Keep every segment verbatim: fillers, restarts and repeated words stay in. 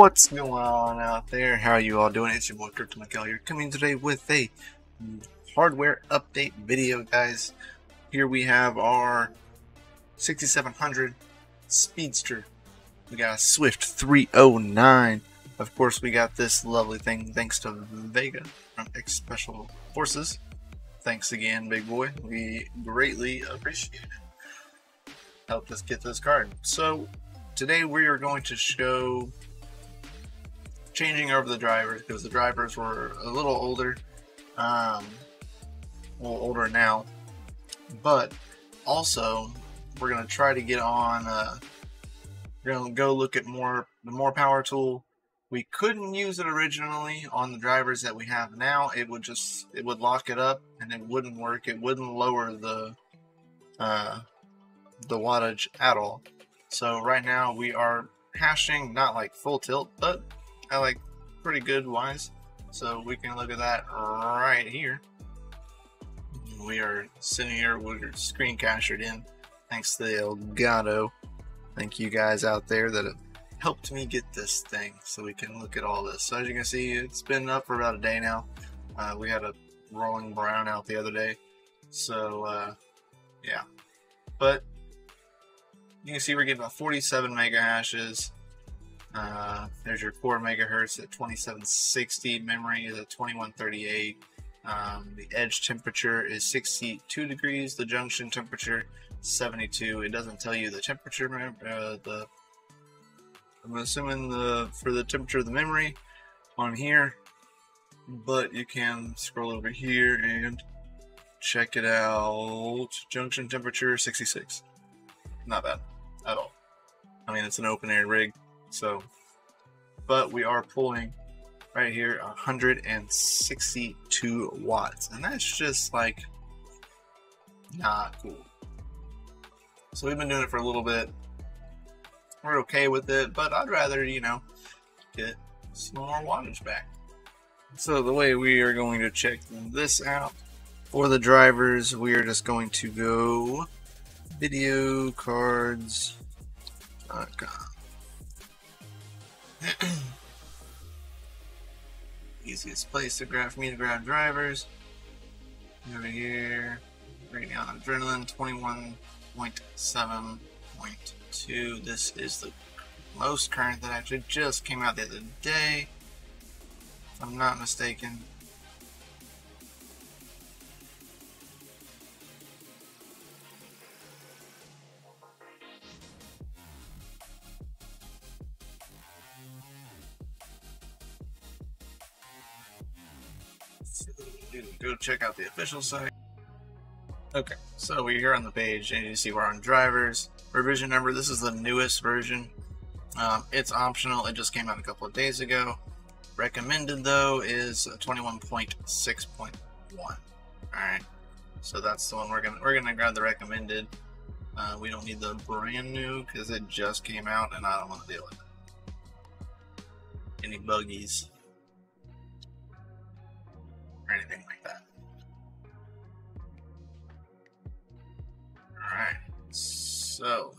What's going on out there? How are you all doing? It's your boy Crypto Mykel here, coming today with a hardware update video, guys. Here we have our sixty-seven hundred Speedster. We got a Swift three oh nine. Of course, we got this lovely thing thanks to Vega from X Special Forces. Thanks again, big boy. We greatly appreciate it. Helped us get this card. So today we are going to show changing over the drivers, because the drivers were a little older, um, a little older now, but also we're going to try to get on, uh, we're going to go look at more, the MorePowerTool. We couldn't use it originally on the drivers that we have now. It would just, it would lock it up and it wouldn't work. It wouldn't lower the, uh, the wattage at all. So right now we are hashing, not like full tilt, but I like pretty good wise. So we can look at that right here. We are sitting here, we're screen captured in. Thanks to the Elgato. Thank you guys out there that have helped me get this thing so we can look at all this. So as you can see, it's been up for about a day now. Uh, we had a rolling brownout the other day. So uh, yeah, but you can see we're getting about forty-seven mega hashes. Uh, there's your core megahertz at twenty-seven sixty. Memory is at twenty-one thirty-eight. Um, the edge temperature is sixty-two degrees. The junction temperature seventy-two. It doesn't tell you the temperature. Uh, the I'm assuming the for the temperature of the memory on here, but you can scroll over here and check it out. Junction temperature sixty-six. Not bad at all. I mean, it's an open air rig, so, but we are pulling right here one hundred sixty-two watts, and that's just like not cool. So we've been doing it for a little bit. We're okay with it, but I'd rather, you know, get some more wattage back. So the way we are going to check this out for the drivers, we are just going to go videocards dot com. Easiest place to grab for me to grab drivers. Over here, Radeon Adrenaline twenty-one point seven point two. This is the most current that actually just came out the other day, if I'm not mistaken. Go check out the official site. Okay, so we're here on the page and you see we're on drivers revision number. This is the newest version. Um, it's optional. It just came out a couple of days ago. Recommended though is twenty-one point six point one. All right, so that's the one we're gonna we're gonna grab, the recommended. Uh, we don't need the brand new because it just came out and I don't want to deal with it. Any buggies or anything like that. Alright, so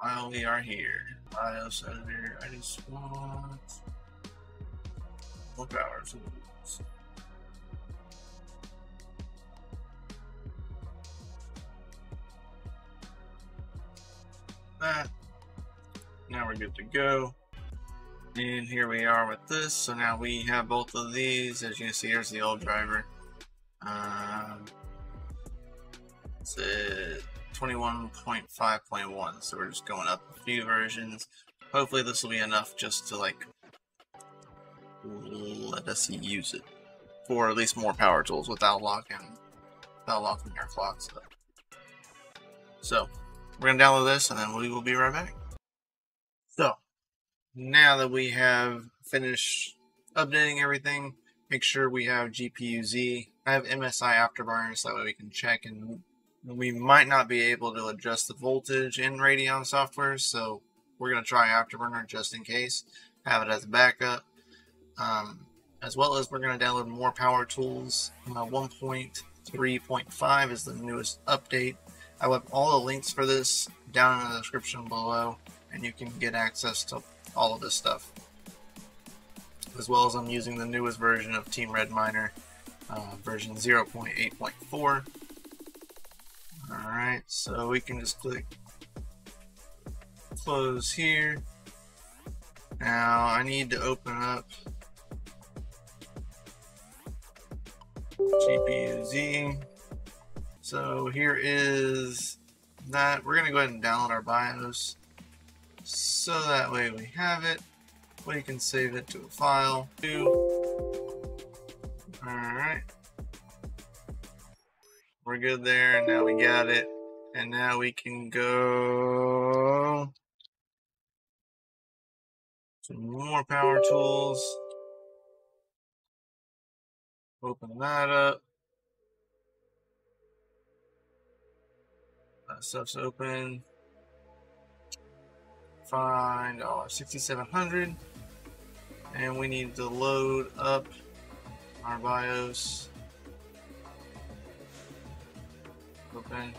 while we are here, BIOS Editor, I just want more power tools. That. Now we're good to go. And here we are with this. So now we have both of these. As you can see, here's the old driver. Um, it's at twenty-one point five point one. So we're just going up a few versions. Hopefully this will be enough just to like let us use it for at least more power tools without locking, without locking our clocks up. So we're gonna download this and then we will be right back. So now that we have finished updating everything, make sure we have G P U Z. I have M S I Afterburner, so that way we can check, and we might not be able to adjust the voltage in Radeon software, so we're going to try Afterburner just in case. Have it as a backup. Um, as well as we're going to download more power tools. Uh, one point three point five is the newest update. I will have all the links for this down in the description below. and you can get access to all of this stuff. As well as I'm using the newest version of Team Red Miner, uh, version zero point eight point four. All right, so we can just click close here. Now I need to open up G P U Z. So here is that. We're gonna go ahead and download our BIOS so that way we have it. We can save it to a file. Alright. We're good there, and now we got it. And now we can go to more power tools. Open that up. That stuff's open. Find our sixty-seven hundred, and we need to load up our BIOS. Open.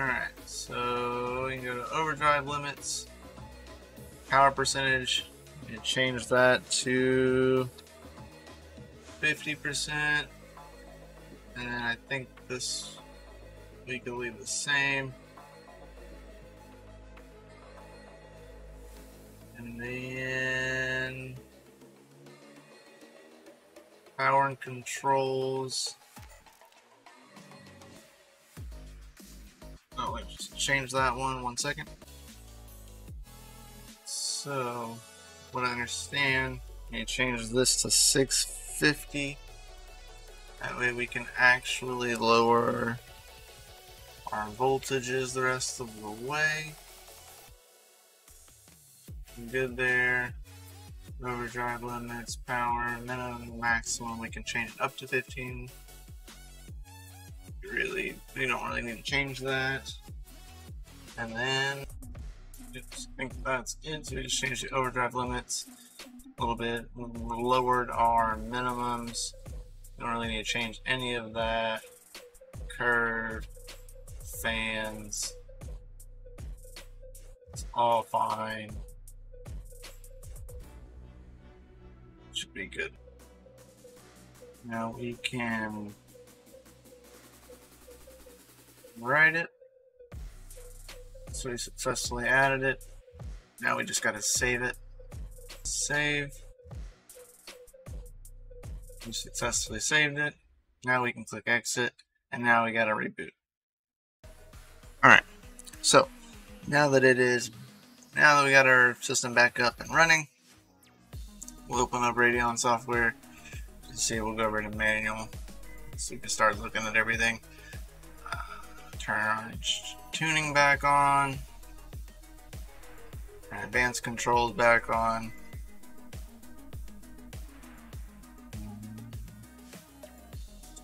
Alright, so we can go to overdrive limits, power percentage, and change that to fifty percent. And then I think this we can leave the same. And then power and controls. Oh wait, just change that one one second. So what I understand, you change this to six fifty. That way we can actually lower our voltages the rest of the way. Good there. Overdrive limits, power, minimum, maximum. We can change it up to fifteen. Really, we don't really need to change that. And then, oops, I think that's it. So we just changed the overdrive limits a little bit. We lowered our minimums. We don't really need to change any of that. Curve, fans, it's all fine. Should be good. Now we can write it. So we successfully added it. Now we just gotta save it. Save. We successfully saved it. Now we can click exit, and now we gotta reboot. Alright, so now that it is, now that we got our system back up and running, we'll open up Radeon software. Let's see, we'll go over to manual so we can start looking at everything. Uh, turn our tuning back on. Turn advanced controls back on.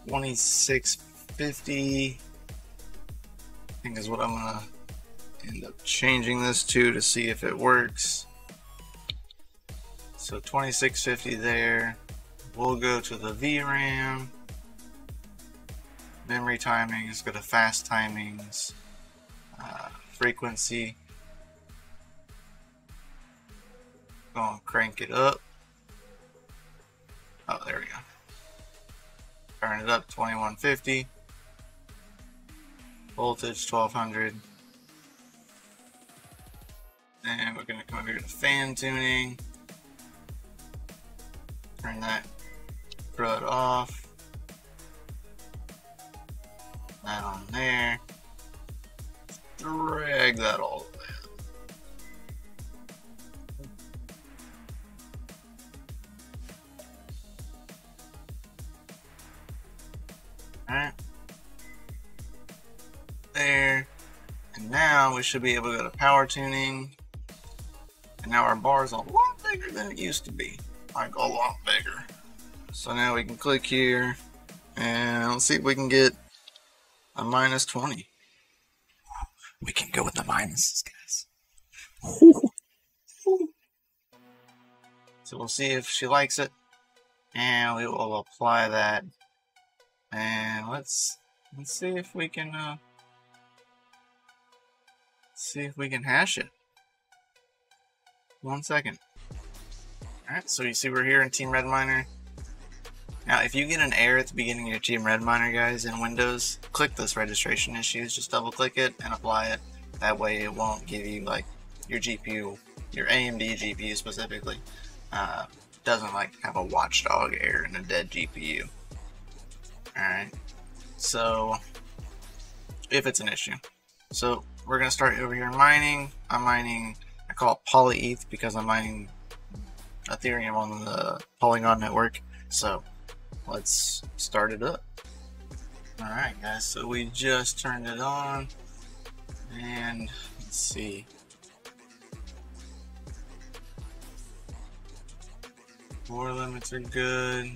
twenty-six fifty, I think, is what I'm gonna end up changing this to to see if it works. So twenty-six fifty there. We'll go to the V RAM. Memory timings, go to fast timings, uh, frequency. Go on, crank it up. Oh, there we go. Turn it up, twenty-one fifty. Voltage, twelve hundred. And we're gonna come over here to fan tuning. Turn that crud off. That on there. Drag that all the way up. Alright. There. And now we should be able to go to power tuning. And now our bar is a lot bigger than it used to be. Like a lot bigger. So now we can click here and let's see if we can get a minus twenty. We can go with the minuses, guys. So we'll see if she likes it, and we will apply that. And let's let's see if we can uh, see if we can hash it. one second. Alright, so you see we're here in Team Red Miner. Now, if you get an error at the beginning of your Team Red Miner, guys, in Windows, click this registration issues, just double click it and apply it. That way it won't give you, like, your G P U, your A M D G P U specifically, uh, doesn't, like, have a watchdog error and a dead G P U. Alright, so, if it's an issue. So, we're going to start over here mining. I'm mining, I call it PolyEth because I'm mining Ethereum on the Polygon network. So, let's start it up. Alright guys, so we just turned it on, and let's see. Power limits are good.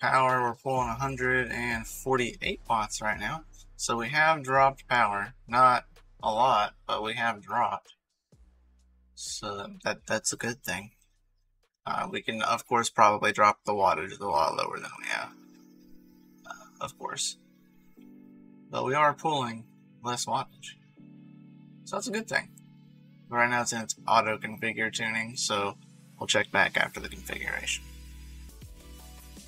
Power, we're pulling one hundred forty-eight watts right now. So we have dropped power, not a lot, but we have dropped. So that that's a good thing. Uh, we can, of course, probably drop the wattage a lot lower than we have, uh, of course. But we are pulling less wattage, so that's a good thing. But right now it's in its auto configure tuning, so we'll check back after the configuration.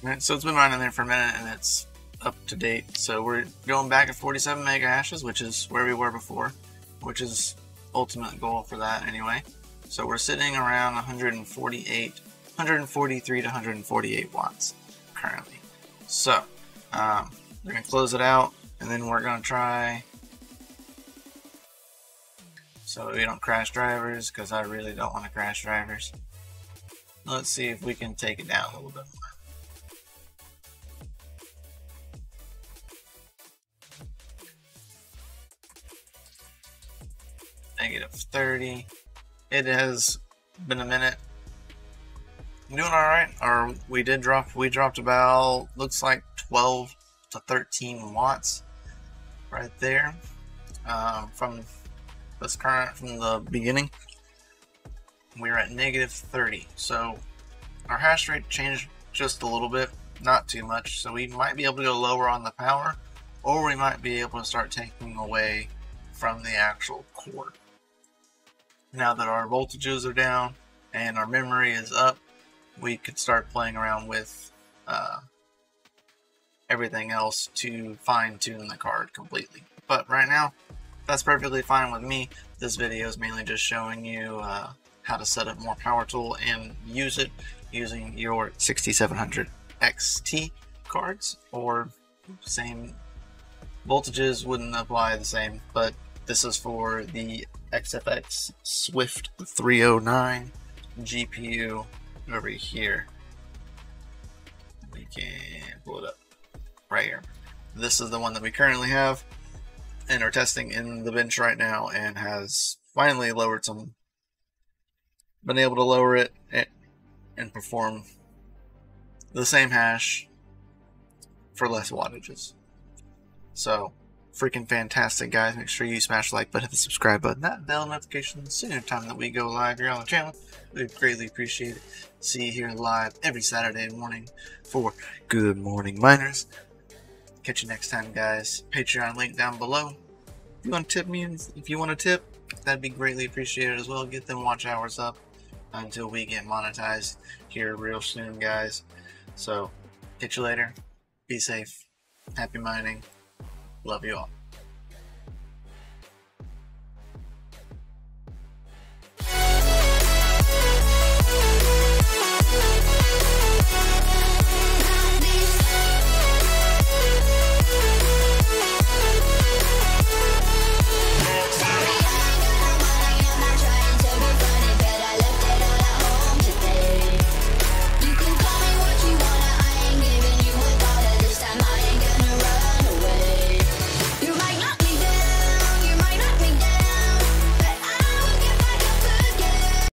All right, so it's been running there for a minute and it's up to date. So we're going back at forty-seven mega hashes, which is where we were before, which is ultimate goal for that anyway. So we're sitting around one hundred forty-eight, one hundred forty-three to one hundred forty-eight watts currently. So um, we're going to close it out, and then we're going to try, so we don't crash drivers, because I really don't want to crash drivers. Let's see if we can take it down a little bit more. Negative thirty. It has been a minute. I'm doing all right. Or we did drop. We dropped about, looks like twelve to thirteen watts, right there, um, from this current from the beginning. We're at negative thirty. So our hash rate changed just a little bit, not too much. So we might be able to go lower on the power, or we might be able to start taking away from the actual core. Now that our voltages are down and our memory is up, we could start playing around with uh, everything else to fine-tune the card completely. But right now, that's perfectly fine with me. This video is mainly just showing you uh, how to set up MorePowerTool and use it using your sixty-seven hundred X T cards, or same voltages wouldn't apply the same, but this is for the X F X Swift three oh nine G P U over here. We can pull it up right here. This is the one that we currently have and are testing in the bench right now, and has finally lowered some, been able to lower it and perform the same hash for less wattages. So freaking fantastic, guys. Make sure you smash the like button, hit the subscribe button, that bell notification, soon every time that we go live here on the channel. We greatly appreciate it. See you here live every Saturday morning for Good Morning Miners. Catch you next time, guys. Patreon link down below. If you want to tip me, if you want to tip, that'd be greatly appreciated as well. Get them watch hours up until we get monetized here real soon, guys. So catch you later. Be safe. Happy mining. Love you all.